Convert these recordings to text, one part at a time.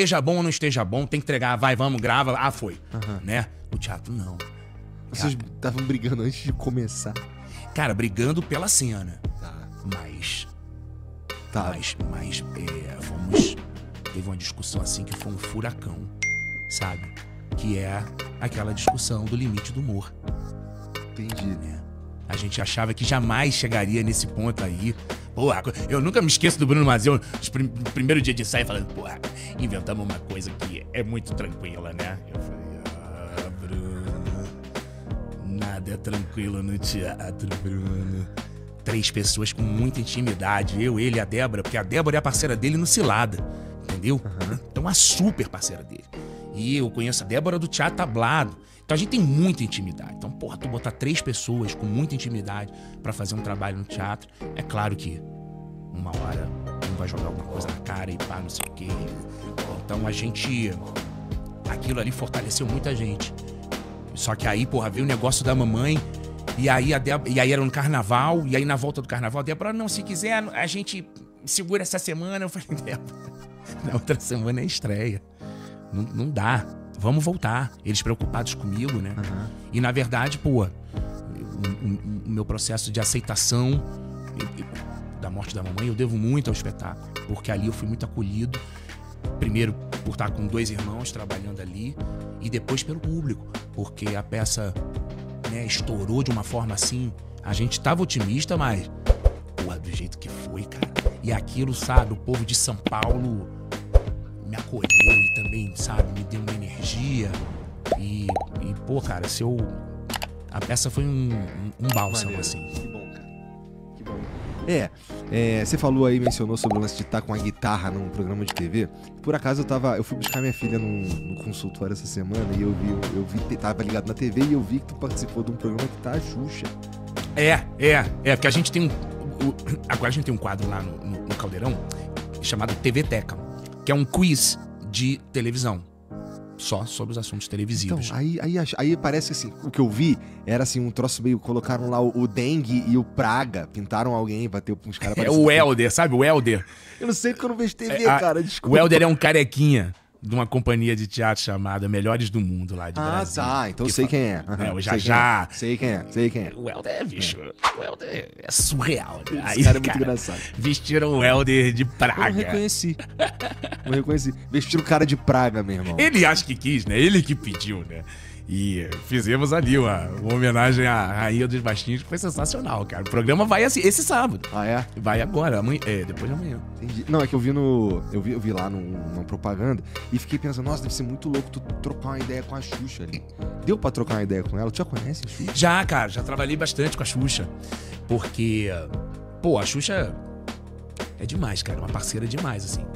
esteja bom ou não esteja bom, tem que entregar, vai, vamos, grava, ah, foi. Uhum. Né? No teatro, não. Vocês estavam brigando antes de começar. Cara, brigando pela cena. Tá. Mas... Tá. Mas, fomos... Teve uma discussão assim que foi um furacão, sabe? Que é aquela discussão do limite do humor. Entendi, né? A gente achava que jamais chegaria nesse ponto aí. Porra, eu nunca me esqueço do Bruno Mazeu, no primeiro dia de ensaio, falando, porra, inventamos uma coisa que é muito tranquila, né? Eu falei, ah, Bruno, nada é tranquilo no teatro, Bruno. Três pessoas com muita intimidade, eu, ele e a Débora, porque a Débora é a parceira dele no Cilada, entendeu? Uhum. Então, a super parceira dele. E eu conheço a Débora do Teatro Tablado. Então a gente tem muita intimidade. Então, porra, tu botar três pessoas com muita intimidade pra fazer um trabalho no teatro, é claro que uma hora um vai jogar alguma coisa na cara e pá, não sei o quê. Então a gente... Aquilo ali fortaleceu muita gente. Só que aí, porra, veio o negócio da mamãe e aí, e aí era no carnaval, e aí na volta do carnaval a Débora, não, se quiser, a gente segura essa semana. Eu falei, Débora, na outra semana é estreia. Não, não dá. Vamos voltar. Eles preocupados comigo, né? Uhum. E, na verdade, pô, o meu processo de aceitação da morte da mamãe, eu devo muito ao espetáculo. Porque ali eu fui muito acolhido. Primeiro, por estar com dois irmãos trabalhando ali. E depois pelo público. Porque a peça, né, estourou de uma forma assim. A gente tava otimista, mas... Porra, do jeito que foi, cara. E aquilo, sabe? O povo de São Paulo... me acolheu e também, sabe, me deu uma energia e pô, cara, a peça foi um bálsamo. Valeu. Assim. Que bom, cara. Que bom. Você falou aí, mencionou sobre o lance de estar com a guitarra num programa de TV. Por acaso eu fui buscar minha filha no consultório essa semana e eu vi, tava ligado na TV e eu vi que tu participou de um programa que tá a Xuxa. Porque a gente tem agora a gente tem um quadro lá no Caldeirão chamado TV Teca, que é um quiz de televisão. Só sobre os assuntos televisivos. Então, aí parece que assim, o que eu vi era assim, um troço meio, colocaram lá o dengue e o praga, pintaram alguém pra ter uns caras... o Helder, sabe? O Helder. Eu não sei porque eu não vejo TV, cara, desculpa. O Helder é um carequinha de uma companhia de teatro chamada Melhores do Mundo, lá de Brasil. Ah, tá, então sei quem é. Uhum. Sei quem é. O Helder, bicho, o Helder é surreal. Né? Esse cara é muito engraçado. Vestiram o Helder de praga. Eu reconheci. Vestiram o cara de praga, meu irmão. Ele acha que quis, né? Ele que pediu, né? E fizemos ali uma homenagem à Rainha dos Baixinhos, que foi sensacional, cara. O programa vai assim, esse sábado. Ah, é? Vai agora, amanhã, depois de amanhã. Entendi. Não, é que eu vi lá numa propaganda e fiquei pensando, nossa, deve ser muito louco tu trocar uma ideia com a Xuxa ali. Deu pra trocar uma ideia com ela? Tu já conhece a Xuxa? Já, cara, já trabalhei bastante com a Xuxa. Porque, pô, a Xuxa é demais, cara. É uma parceira demais, assim.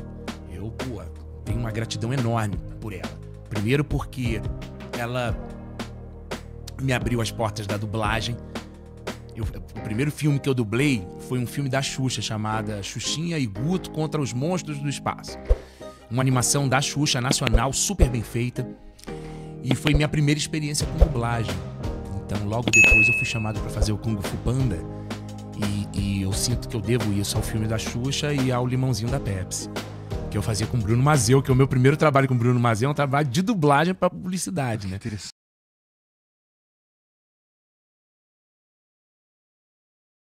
Eu, pô, tenho uma gratidão enorme por ela. Primeiro porque... ela me abriu as portas da dublagem. O primeiro filme que eu dublei foi um filme da Xuxa, chamado Xuxinha e Guto contra os Monstros do Espaço. Uma animação da Xuxa, nacional, super bem feita. E foi minha primeira experiência com dublagem. Então, logo depois, eu fui chamado para fazer o Kung Fu Panda. E eu sinto que eu devo isso ao filme da Xuxa e ao Limãozinho da Pepsi, que eu fazia com o Bruno Mazeu, que é o meu primeiro trabalho com o Bruno Mazeu, é um trabalho de dublagem pra publicidade, né?